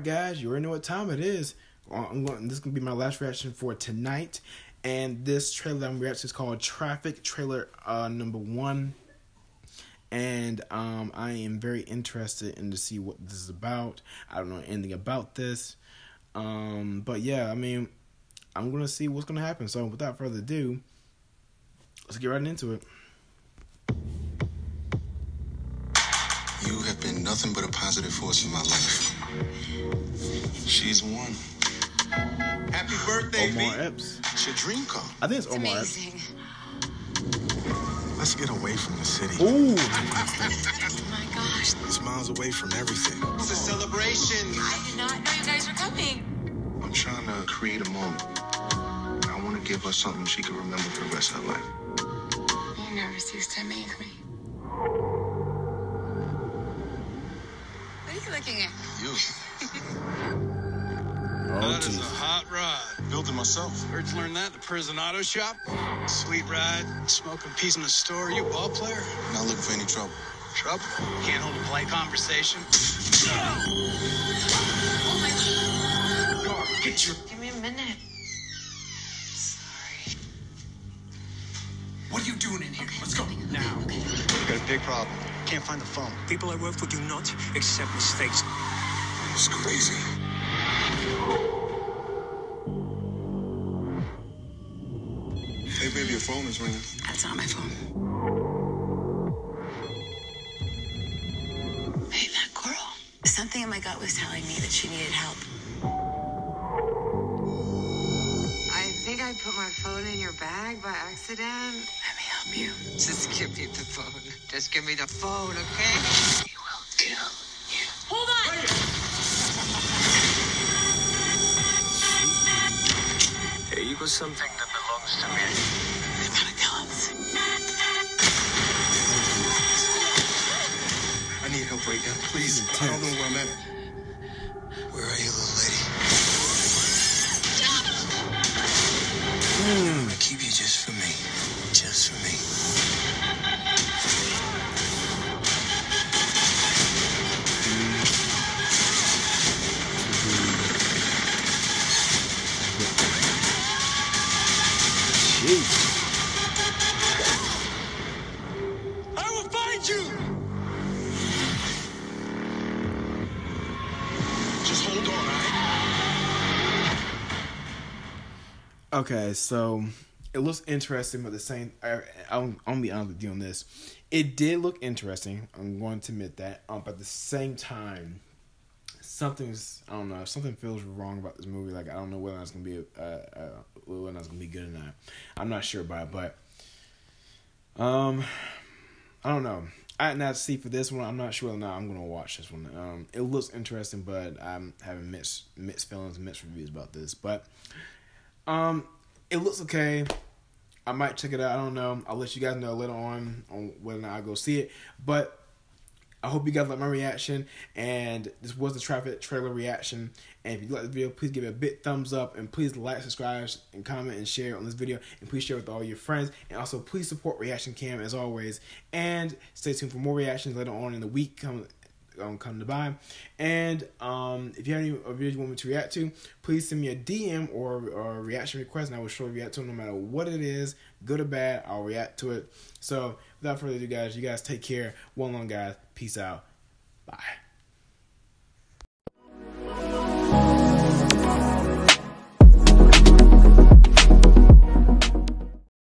right, guys, you already know what time it is. This is going to be my last reaction for tonight. And this trailer I'm reacting to is called Traffik, trailer number 1. And I am very interested in to see what this is about. I don't know anything about this. But yeah, I mean, I'm going to see what's going to happen. So without further ado, let's get right into it. You have been nothing but a positive force in my life. She's one. Happy birthday, Omar Epps. It's your dream car. I think it's Omar Epps. Let's get away from the city. Ooh. Oh my gosh. It's miles away from everything. It's a celebration. I did not know you guys were coming. I'm trying to create a moment. I want to give her something she can remember for the rest of her life. You never cease to amaze me. What are you looking at? You. That is a hot rod. Built it myself. Heard you learn that at the prison auto shop. Sweet ride. Smoking peas in the store. You a ball player? Not looking for any trouble. Trouble? Can't hold a polite conversation. Oh my God. Get your... Give me a minute. I'm sorry. What are you doing in here? Okay, let's go. Now. Okay. We've got a big problem. Can't find the phone. People I work for do not accept mistakes. It's crazy. Hey, baby, your phone is ringing. That's not my phone. Hey, that girl. Something in my gut was telling me that she needed help. I think I put my phone in your bag by accident. Let me help you. Just give me the phone. Just give me the phone, okay? We will kill you. Hold on! Wait. Hey, you got something that belongs to me. They're gonna kill us. I need help right now, please. I don't know where I'm at. Where are you, little lady? Stop! I'm gonna keep you just for me. Just for me. I will find you. Just hold on, all right? Okay, so it looks interesting, but the same. I'm gonna be honest with you on this. It did look interesting. I'm going to admit that. But at the same time, I don't know. Something feels wrong about this movie. Like, I don't know whether it's gonna be whether it's gonna be good or not. I'm not sure about it, but I don't know. I did not see for this one. I'm not sure whether or not I'm gonna watch this one. It looks interesting, but I'm having mixed feelings, mixed reviews about this. But it looks okay. I might check it out. I don't know. I'll let you guys know later on whether or not I go see it. But I hope you guys like my reaction, and this was the Traffik trailer reaction. And if you like the video, please give it a big thumbs up, and please like, subscribe, and comment, and share on this video, and please share with all your friends, and also please support Reaction Cam as always, and stay tuned for more reactions later on in the week come to buy. And if you have any videos you want me to react to, please send me a DM or a reaction request, and I will surely react to it no matter what it is, good or bad. I'll react to it. So without further ado, guys, you guys take care. One long, guys. Peace out. Bye.